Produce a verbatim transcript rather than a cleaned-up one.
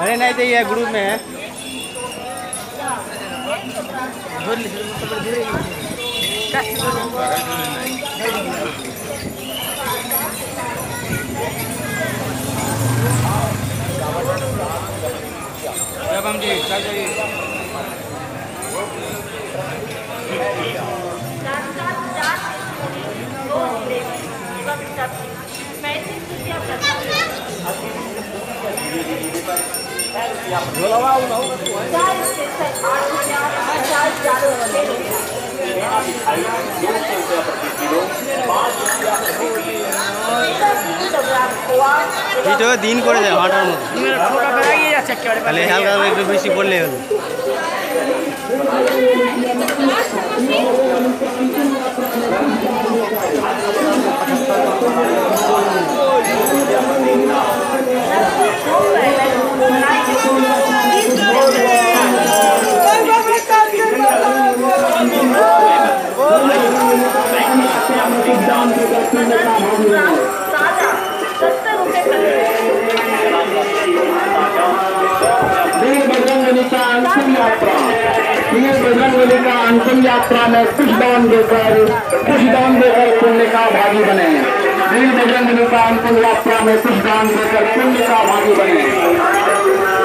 अरे नहीं तो ये ग्रुप में है। जब हम जी चल जाइए दिन कर का अंतिम यात्रा में कुछ दान देकर कुछ दान देकर पुण्य का भागी बने। वीर बजरंग का अंतिम यात्रा में कुछ दान देकर पुण्य का भागी बने।